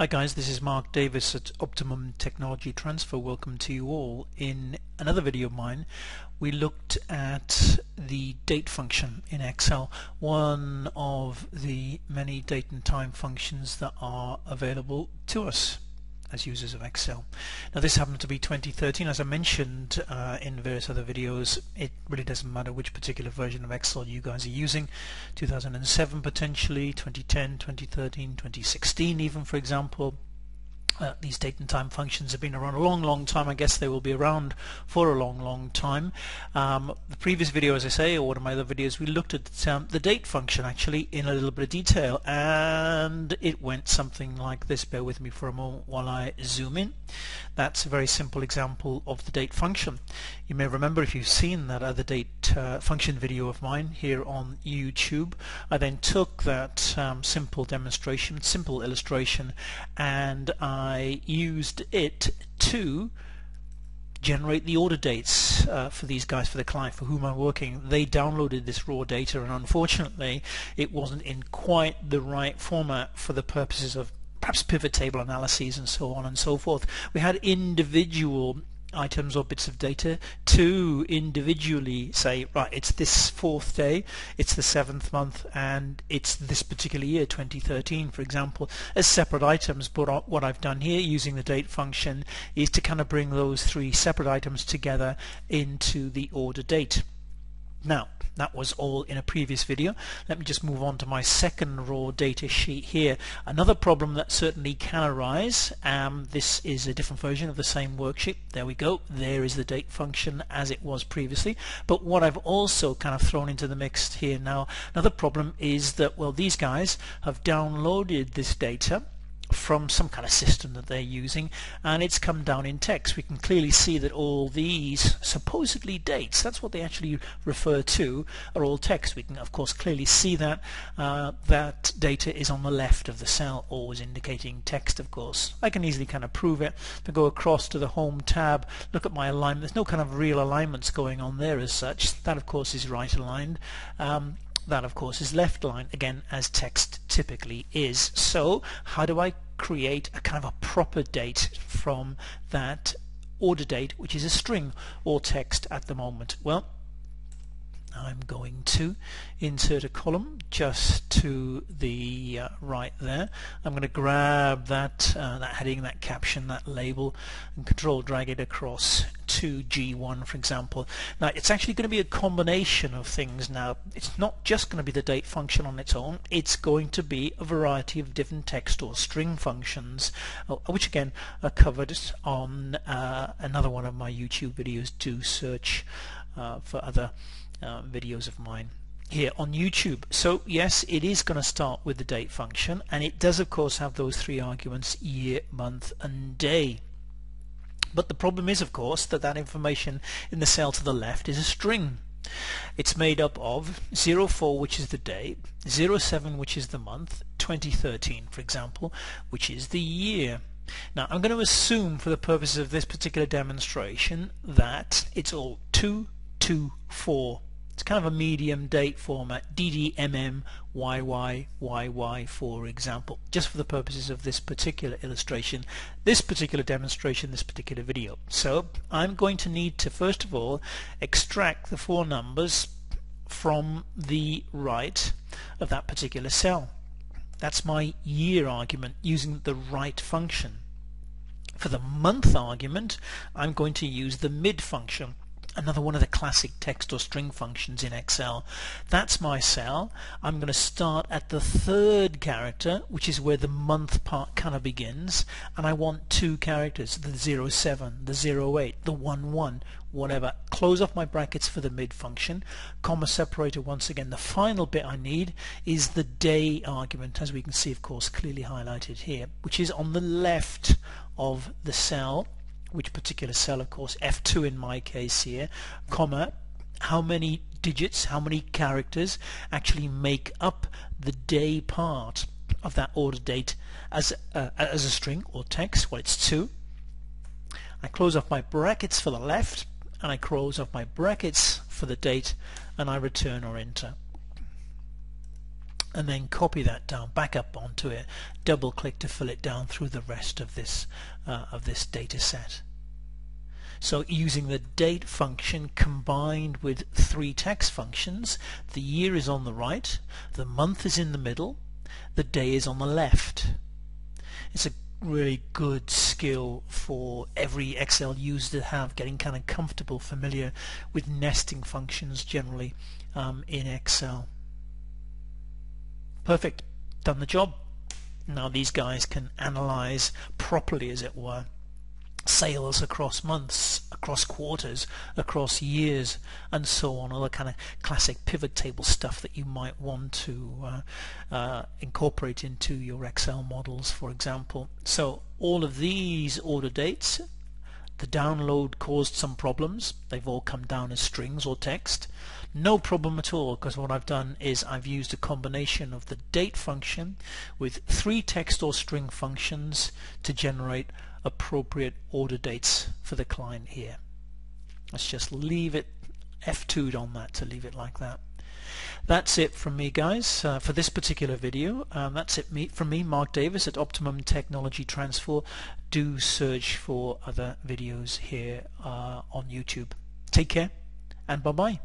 Hi guys, this is Mark Davis at Optimum Technology Transfer. Welcome to you all. In another video of mine, we looked at the date function in Excel, one of the many date and time functions that are available to us as users of Excel. Now this happened to be 2013. As I mentioned in various other videos, it really doesn't matter which particular version of Excel you guys are using, 2007 potentially, 2010, 2013, 2016 even, for example. These date and time functions have been around a long time. I guess they will be around for a long time. The previous video, as I say, or one of my other videos, we looked at the date function actually in a little bit of detail, and it went something like this. Bear with me for a moment while I zoom in. That's a very simple example of the date function. You may remember, if you've seen that other date function video of mine here on YouTube, I then took that simple illustration, and I used it to generate the order dates for these guys, for the client for whom I'm working. They downloaded this raw data, and unfortunately it wasn't in quite the right format for the purposes of perhaps pivot table analyses and so on and so forth. We had individual items or bits of data to individually say, right, it's this fourth day, it's the seventh month, and it's this particular year, 2013, for example, as separate items. But what I've done here using the date function is to kind of bring those three separate items together into the order date. Now, that was all in a previous video. Let me just move on to my second raw data sheet here. Another problem that certainly can arise, this is a different version of the same worksheet. There we go, there is the date function as it was previously. But what I've also kind of thrown into the mix here now, another problem is that, well, these guys have downloaded this data from some kind of system that they're using, and it's come down in text. We can clearly see that all these supposedly dates, that's what they actually refer to, are all text. We can of course clearly see that that data is on the left of the cell, always indicating text. Of course I can easily kind of prove it. If I go across to the home tab, look at my alignment, there's no kind of real alignments going on there as such. That of course is right aligned, that of course is left aligned, again as text typically is. So how do I create a kind of a proper date from that order date, which is a string or text at the moment? Well, I'm going to insert a column just to the right there. I'm going to grab that that heading, that caption, that label, and control drag it across to G1, for example. Now it's actually going to be a combination of things now. It's not just going to be the date function on its own, it's going to be a variety of different text or string functions, which again are covered on another one of my YouTube videos. Do search for other videos of mine here on YouTube. So yes, it is going to start with the date function, and it does of course have those three arguments, year, month and day. But the problem is of course that that information in the cell to the left is a string. It's made up of 04, which is the day, 07, which is the month, 2013 for example, which is the year. Now I'm going to assume for the purposes of this particular demonstration that it's all 2, 2, 4. It's kind of a medium date format, DDMMYYYY for example, just for the purposes of this particular illustration, this particular demonstration, this particular video. So I'm going to need to first of all extract the four numbers from the right of that particular cell. That's my year argument using the right function. For the month argument, I'm going to use the mid function, another one of the classic text or string functions in Excel. That's my cell. I'm going to start at the third character, which is where the month part kind of begins, and I want two characters, the 07, the 08, the 11, whatever. Close off my brackets for the mid function, comma separator once again. The final bit I need is the day argument, as we can see of course clearly highlighted here, which is on the left of the cell, which particular cell of course, F2 in my case here, comma, how many digits, how many characters actually make up the day part of that order date as a string or text. Well, it's 2. I close off my brackets for the left, and I close off my brackets for the date, and I return or enter. and then copy that down back up onto it, double click to fill it down through the rest of this data set. So using the date function combined with three text functions, the year is on the right, the month is in the middle, the day is on the left. It's a really good skill for every Excel user to have, getting kind of comfortable, familiar with nesting functions generally in Excel. Perfect, done the job. Now these guys can analyze properly, as it were, sales across months, across quarters, across years, and so on, all the kind of classic pivot table stuff that you might want to incorporate into your Excel models, for example. So all of these order dates, the download caused some problems. They've all come down as strings or text. No problem at all, because what I've done is I've used a combination of the date function with three text or string functions to generate appropriate order dates for the client here. Let's just leave it F2'd on that to leave it like that. That's it from me, guys, for this particular video. That's it from me, Mark Davis at Optimum Technology Transfer. Do search for other videos here on YouTube. Take care and bye-bye.